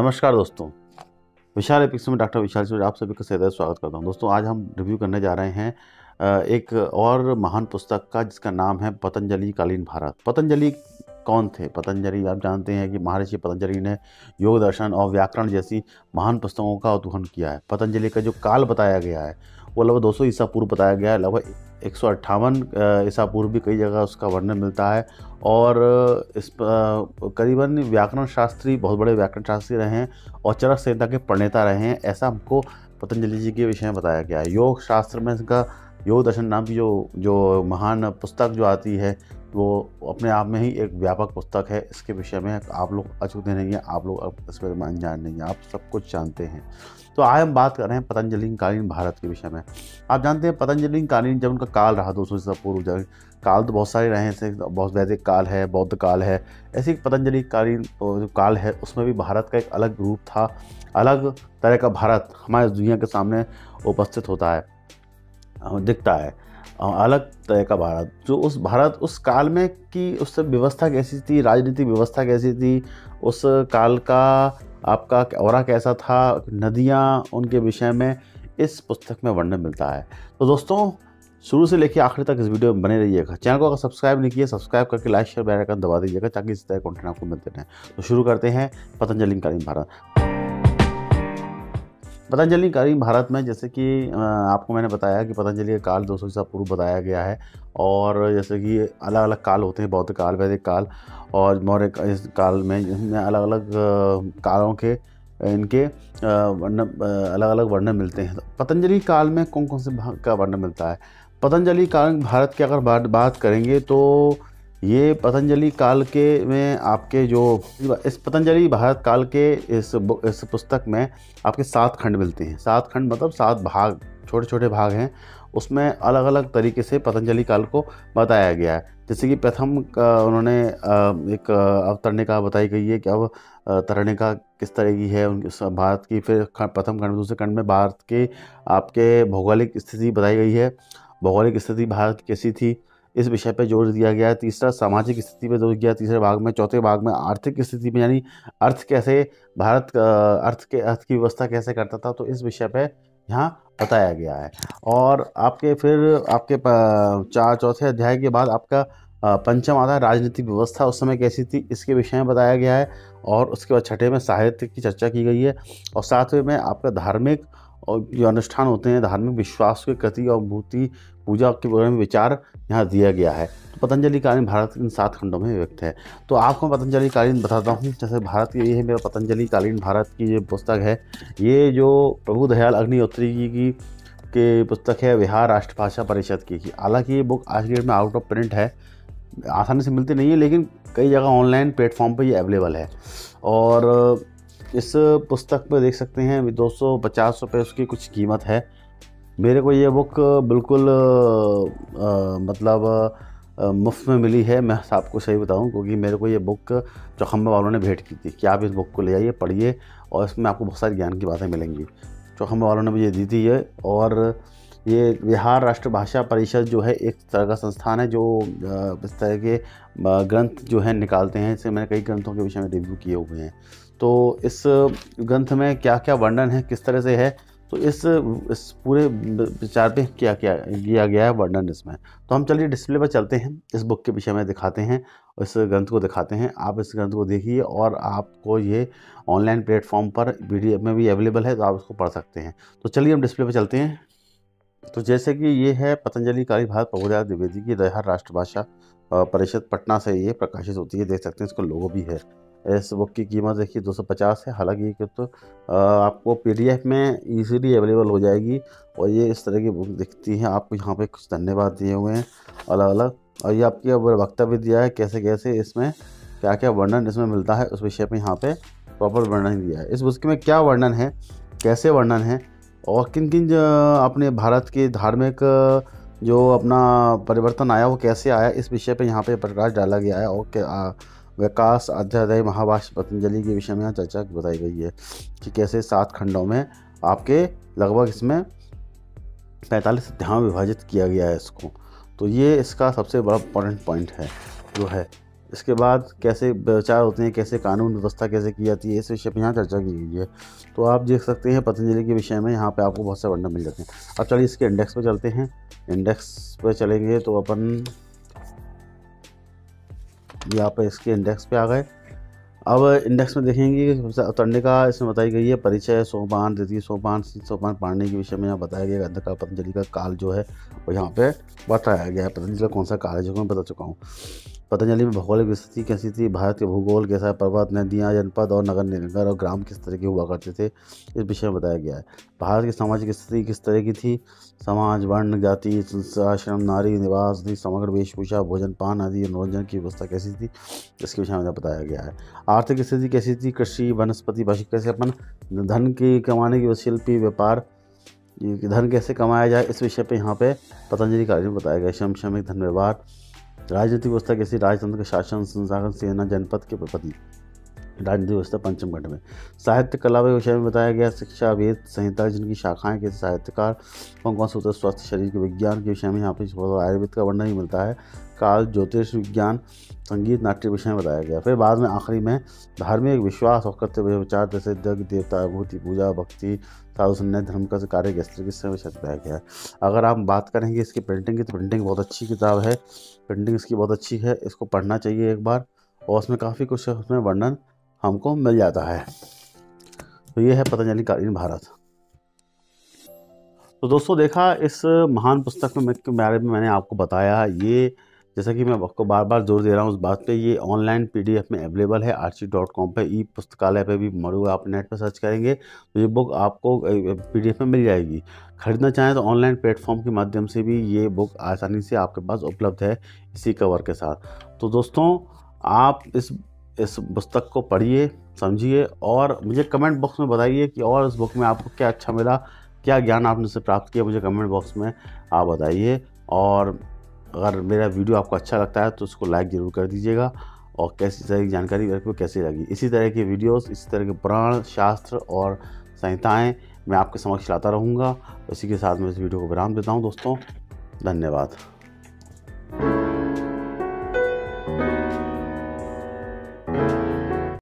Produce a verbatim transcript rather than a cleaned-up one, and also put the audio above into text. नमस्कार दोस्तों, विशाल एपिक्स में डॉक्टर विशाल शिवहरे आप सभी का सदैव स्वागत करता हूं। दोस्तों, आज हम रिव्यू करने जा रहे हैं एक और महान पुस्तक का जिसका नाम है पतंजलि कालीन भारत। पतंजलि कौन थे? पतंजलि आप जानते हैं कि महर्षि पतंजलि ने योगदर्शन और व्याकरण जैसी महान पुस्तकों का उद्घाटन किया है। पतंजलि का जो काल बताया गया है वो लगभग दो सौ ईसा पूर्व बताया गया है। लगभग एक सौ अट्ठावन ईसा पूर्व भी कई जगह उसका वर्णन मिलता है और इस करीबन व्याकरण शास्त्री, बहुत बड़े व्याकरण शास्त्री रहे हैं और चरक संहिता के प्रणेता रहे हैं, ऐसा हमको पतंजलि जी के विषय में बताया गया है। योग शास्त्र में इसका योगदर्शन नाम की जो जो महान पुस्तक जो आती है वो अपने आप में ही एक व्यापक पुस्तक है। इसके विषय में आप लोग अछूते नहीं हैं, आप लोग अब इसमें अनजान नहीं हैं, आप सब कुछ जानते हैं। तो आज हम बात कर रहे हैं पतंजलि कालीन भारत के विषय में। आप जानते हैं पतंजलि कालीन जब उनका काल रहा दो सौ ईसा पूर्व, जब काल तो बहुत सारे रहे हैं, बहुत वैदिक काल है, बौद्ध काल है, ऐसे पतंजलि कालीन जो काल है उसमें भी भारत का एक अलग रूप था। अलग तरह का भारत हमारे दुनिया के सामने उपस्थित होता है, दिखता है, अलग तरह का भारत। जो उस भारत उस काल में की उससे व्यवस्था कैसी थी, राजनीतिक व्यवस्था कैसी थी, उस काल का आपका औरा कैसा था, नदियाँ, उनके विषय में इस पुस्तक में वर्णन मिलता है। तो दोस्तों, शुरू से लेकर आखिर तक इस वीडियो में बने रहिएगा। चैनल को अगर सब्सक्राइब नहीं किया, सब्सक्राइब करके लाइक शेयर बेल आइकन दबा दीजिएगा ताकि इस तरह कंटेंट आपको मिलते रहें। तो शुरू करते हैं पतंजलि कालीन भारत। पतंजलि कालीन भारत में जैसे कि आपको मैंने बताया कि पतंजलि का काल दो सौ ईसा पूर्व बताया गया है और जैसे कि अलग अलग काल होते हैं, बौद्ध काल, वैदिक काल और मौर्य काल, में जिसमें अलग अलग कालों के इनके वर्णन, अलग अलग वर्णन मिलते हैं। पतंजलि काल में कौन कौन से भाग का वर्णन मिलता है? पतंजलि कालीन भारत की अगर बात बात करेंगे तो ये पतंजलि काल के में आपके जो इस पतंजलि भारत काल के इस इस पुस्तक में आपके सात खंड मिलते हैं। सात खंड मतलब सात भाग, छोटे छोटे भाग हैं। उसमें अलग अलग तरीके से पतंजलि काल को बताया गया है। जैसे कि प्रथम उन्होंने एक अवतरने का बताई गई है कि अब तरने का किस तरह की है उनके भारत की। फिर प्रथम खंड, दूसरे खंड में भारत के आपके भौगोलिक स्थिति बताई गई है, भौगोलिक स्थिति भारत कैसी थी, इस विषय पर जोर दिया गया है। तीसरा सामाजिक स्थिति पर जोर दिया तीसरे भाग में। चौथे भाग में आर्थिक स्थिति में, यानी अर्थ कैसे भारत अर्थ के अर्थ की व्यवस्था कैसे करता था, तो इस विषय पर यहाँ बताया गया है। और आपके फिर आपके चार चौथे अध्याय के बाद आपका पंचम आता है राजनीतिक व्यवस्था उस समय कैसी थी, इसके विषय में बताया गया है। और उसके बाद छठे में साहित्य की चर्चा की गई है और सातवें में आपका धार्मिक और जो अनुष्ठान होते हैं, धार्मिक विश्वास के गति और मूर्ति पूजा के बारे में विचार यहाँ दिया गया है। तो पतंजलि कालीन भारत इन सात खंडों में व्यक्त है। तो आपको पतंजलि कालीन बताता हूँ जैसे भारत की, ये है मेरा पतंजलि कालीन भारत की जो पुस्तक है, ये जो प्रभु दयाल अग्निहोत्री जी की के पुस्तक है, बिहार राष्ट्रभाषा परिषद की। हालाँकि ये बुक आज की डेट में आउट ऑफ प्रिंट है, आसानी से मिलती नहीं है, लेकिन कई जगह ऑनलाइन प्लेटफॉर्म पर ये अवेलेबल है। और इस पुस्तक पर देख सकते हैं दो सौ पचास रुपये उसकी कुछ कीमत है। मेरे को ये बुक बिल्कुल आ, मतलब मुफ्त में मिली है। मैं आपको सही बताऊं क्योंकि मेरे को ये बुक चोखम्बा वालों ने भेंट की थी कि आप इस बुक को ले जाइए, पढ़िए और इसमें आपको बहुत सारी ज्ञान की बातें मिलेंगी। चोखम्बा वालों ने मुझे दी थी ये। और ये बिहार राष्ट्रभाषा परिषद जो है एक तरह का संस्थान है जो इस तरह के ग्रंथ जो है निकालते हैं। इससे मैंने कई ग्रंथों के विषय में रिव्यू किए हुए हैं। तो इस ग्रंथ में क्या क्या वर्णन है, किस तरह से है, तो इस इस पूरे विचार पे क्या क्या किया गया है वर्णन इसमें। तो हम चलिए डिस्प्ले पर चलते हैं, इस बुक के विषय में दिखाते हैं, इस ग्रंथ को दिखाते हैं। आप इस ग्रंथ को देखिए और आपको ये ऑनलाइन प्लेटफॉर्म पर पीडीएफ में भी अवेलेबल है, तो आप उसको पढ़ सकते हैं। तो चलिए हम डिस्प्ले पर चलते हैं। तो जैसे कि ये है पतंजलि कालीन भारत प्रभु दयाल द्विवेदी की, बिहार राष्ट्रभाषा परिषद पटना से ये प्रकाशित होती है। देख सकते हैं इसका लोगो भी है। इस बुक की कीमत देखिए दो सौ पचास है। हालांकि ये तो आपको पीडीएफ में इजीली अवेलेबल हो जाएगी। और ये इस तरह की बुक दिखती है। आपको यहाँ पे कुछ धन्यवाद दिए हुए हैं अलग अलग, और ये आपकी अब वक्तव्य दिया है कैसे कैसे इसमें क्या क्या वर्णन इसमें मिलता है, उस विषय पर यहाँ पे प्रॉपर वर्णन दिया है। इस पुस्तक में क्या वर्णन है, कैसे वर्णन है और किन किन अपने भारत के धार्मिक जो अपना परिवर्तन आया वो कैसे आया, इस विषय पर यहाँ पर प्रकाश डाला गया है। और विकास अध्याय महाभाष्य पतंजलि के विषय में यहाँ चर्चा बताई गई है कि कैसे सात खंडों में आपके लगभग इसमें पैंतालीस अध्यायों में विभाजित किया गया है इसको। तो ये इसका सबसे बड़ा इम्पोर्टेंट पॉइंट है जो है। इसके बाद कैसे विचार होते हैं, कैसे कानून व्यवस्था कैसे की जाती है, इस विषय पर यहाँ चर्चा की गई है। तो आप देख सकते हैं पतंजलि के विषय में यहाँ पे आपको बहुत से वर्णन मिल जाते हैं। अब चलिए इसके इंडेक्स पे चलते हैं। इंडेक्स पे चलेंगे तो अपन यहाँ पे इसके इंडेक्स पे आ गए। अब इंडेक्स में देखेंगे तंडिका इसमें बताई गई है, परिचय, सोपान, द्वितीय सोपान, शीत सोपान, पाणिनीय के विषय में यहाँ बताया गया। गद्य का पतंजलि का काल जो है वो यहाँ पे बताया गया है। पतंजलि का कौन सा काल है जो मैं बता चुका हूँ। पतंजलि में भौगोलिक स्थिति कैसी थी, भारत के भूगोल कैसा है, पर्वत, नदियाँ, जनपद और नगर निगर और ग्राम किस तरह के हुआ करते थे, इस विषय में बताया गया है। भारत की सामाजिक स्थिति किस तरह की थी, समाज, वर्ण, जाति, आश्रम, नारी, निवास, समग्र वेशभूषा, भोजन, पान आदि मनोरंजन की व्यवस्था कैसी थी, इसके विषय में बताया गया है। आर्थिक स्थिति कैसी थी, कृषि, वनस्पति, भाषा, कैसे अपन धन की कमाने की शिल्पी, व्यापार, धन कैसे कमाया जाए, इस विषय पर यहाँ पे पतंजलि कार्य में बताया गया। श्रम, श्रमिक, धन, व्यवहार, राजनीतिक व्यवस्था कैसी, राजतंत्र का शासन, संसाधन, सेना, जनपद के प्रति राजनीतिक व्यवस्था, पंचम खंड में। साहित्य कला के विषय में बताया गया। शिक्षा, वेद, संहिता, जिनकी शाखाएं के साहित्यकार, कौन कौन सूत्र, स्वास्थ्य, शरीर के विज्ञान के विषय में यहाँ पे आयुर्वेद का वर्णन ही मिलता है। काल, ज्योतिष विज्ञान, संगीत, नाट्य विषय में बताया गया। फिर बाद में आखिरी में धार्मिक विश्वास और कर्तव्य विचार जैसे यज्ञ, देवता, भूति पूजा, भक्ति, साधु संन्यास, धर्म का कार्य कैसे किससे विषय बताया गया है। अगर आप बात करेंगे इसकी प्रिंटिंग की, तो प्रिंटिंग बहुत अच्छी किताब है, प्रिंटिंग इसकी बहुत अच्छी है, इसको पढ़ना चाहिए एक बार, और उसमें काफ़ी कुछ उसमें वर्णन हमको मिल जाता है। तो ये है पतंजलि कालीन भारत। तो दोस्तों देखा, इस महान पुस्तक में के बारे में मैंने आपको बताया। ये जैसा कि मैं आपको बार बार जोर दे रहा हूँ उस बात पे, ये ऑनलाइन पीडीएफ में अवेलेबल है। आर्ची डॉट कॉम पर, ई पुस्तकालय पे भी मौजूद, आप नेट पर सर्च करेंगे तो ये बुक आपको पीडीएफ में मिल जाएगी। खरीदना चाहें तो ऑनलाइन प्लेटफॉर्म के माध्यम से भी ये बुक आसानी से आपके पास उपलब्ध है, इसी कवर के साथ। तो दोस्तों आप इस इस पुस्तक को पढ़िए, समझिए, और मुझे कमेंट बॉक्स में बताइए कि और इस बुक में आपको क्या अच्छा मिला, क्या ज्ञान आपने इससे प्राप्त किया, मुझे कमेंट बॉक्स में आप बताइए। और अगर मेरा वीडियो आपको अच्छा लगता है तो उसको लाइक ज़रूर कर दीजिएगा, और कैसी तरह की जानकारी आपको कैसी लगी। इसी तरह के वीडियोस, इसी तरह के पुराण, शास्त्र और संहिताएँ मैं आपके समक्ष लाता रहूँगा। इसी के साथ मैं इस वीडियो को विराम देता हूँ दोस्तों, धन्यवाद।